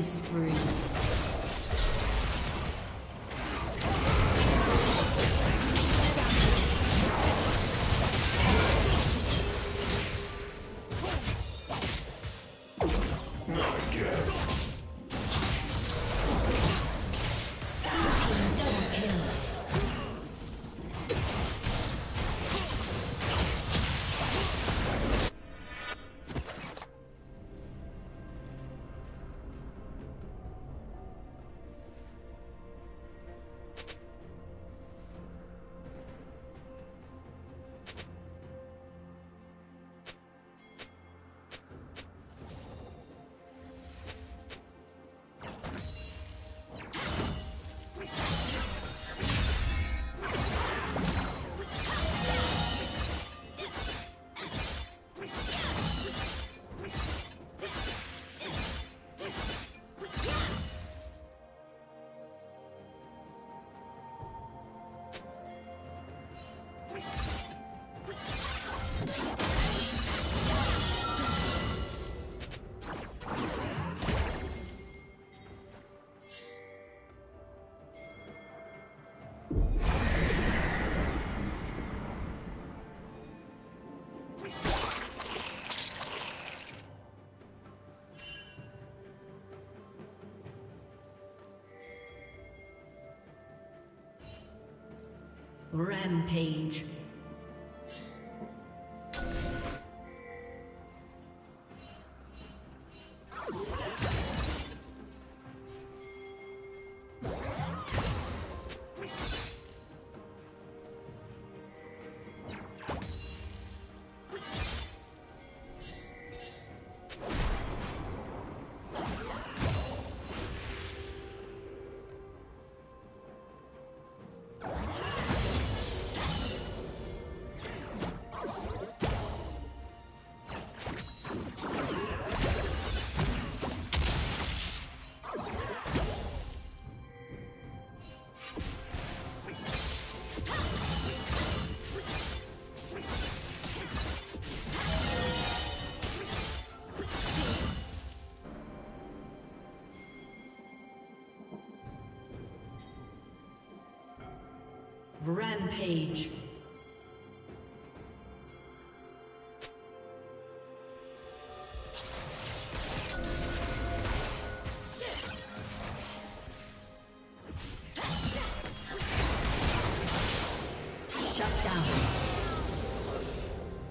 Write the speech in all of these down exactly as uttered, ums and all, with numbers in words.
Spree. Rampage. Rampage. Shut down.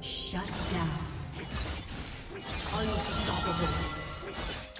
Shut down. Unstoppable. Yes.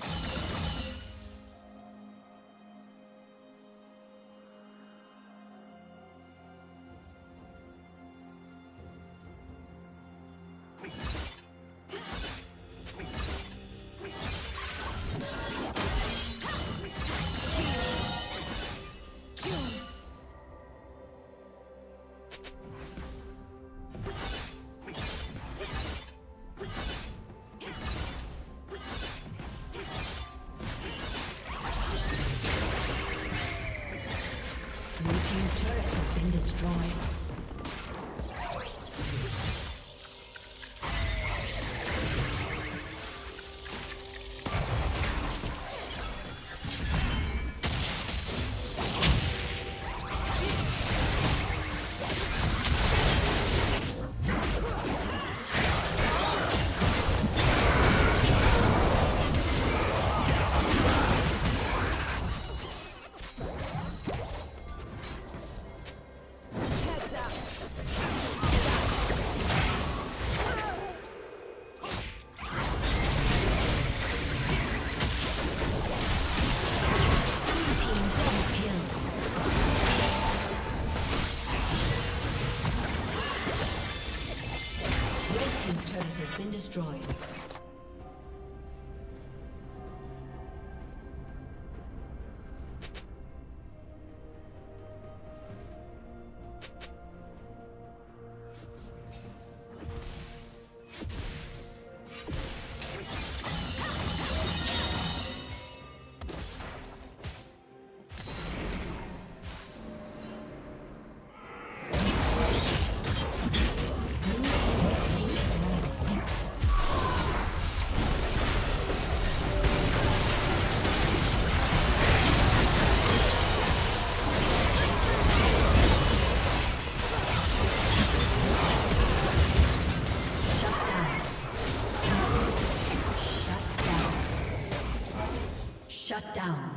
turret has been destroyed. Shut down.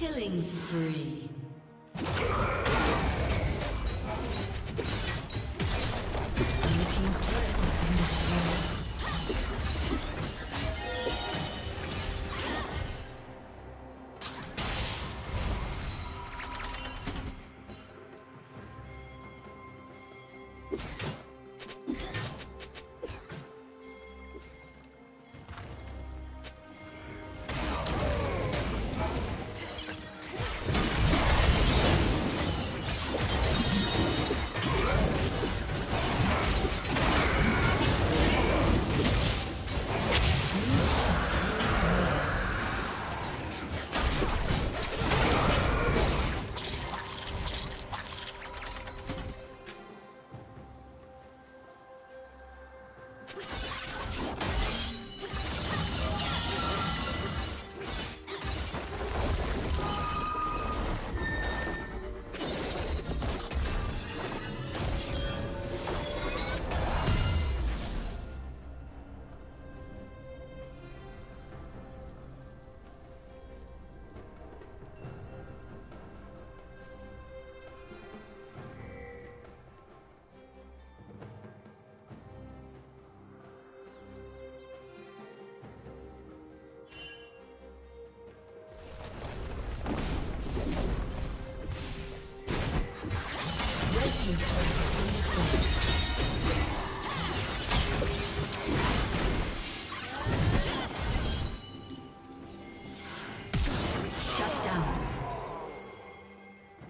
Killing spree.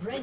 Red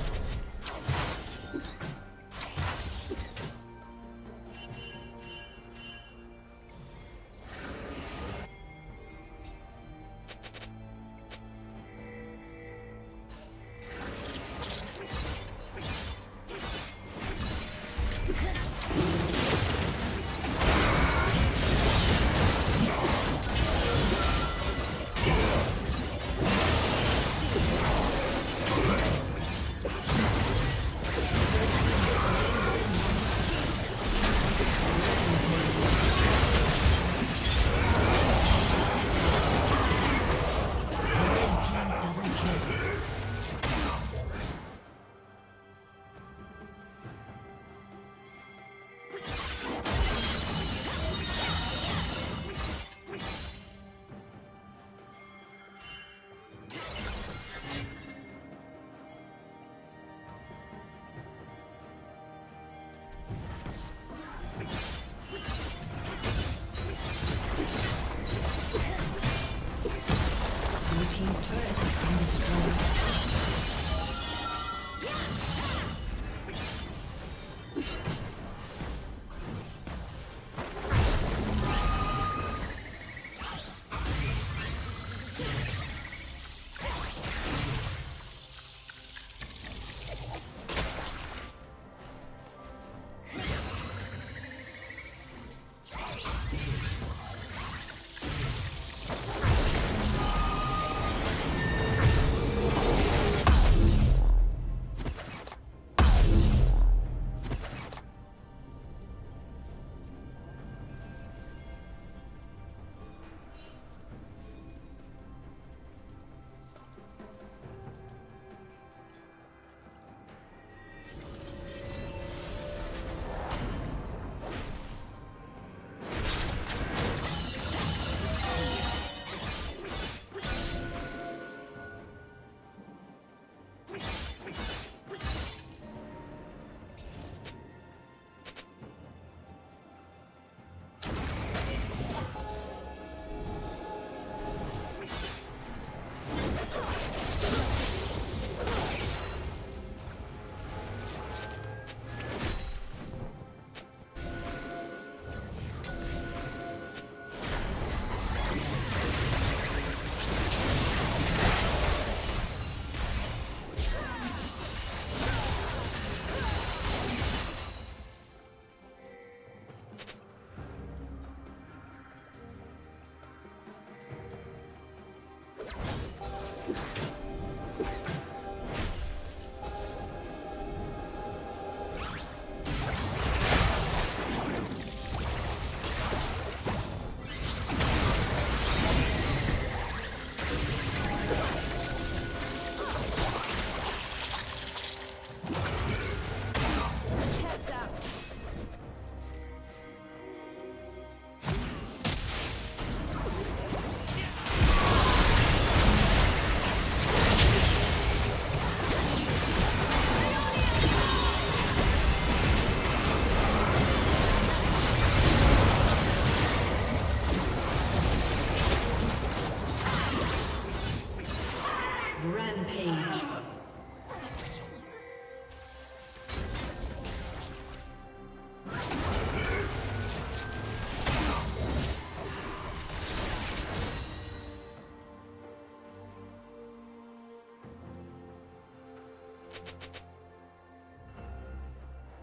Rampage.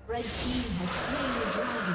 Red team has slain the dragon.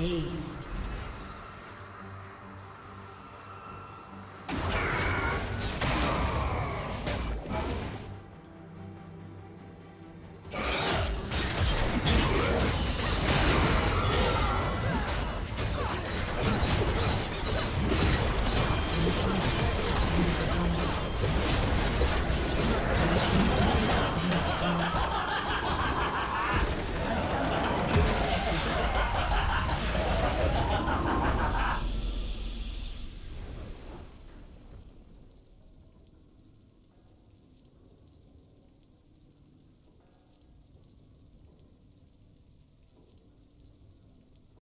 aced.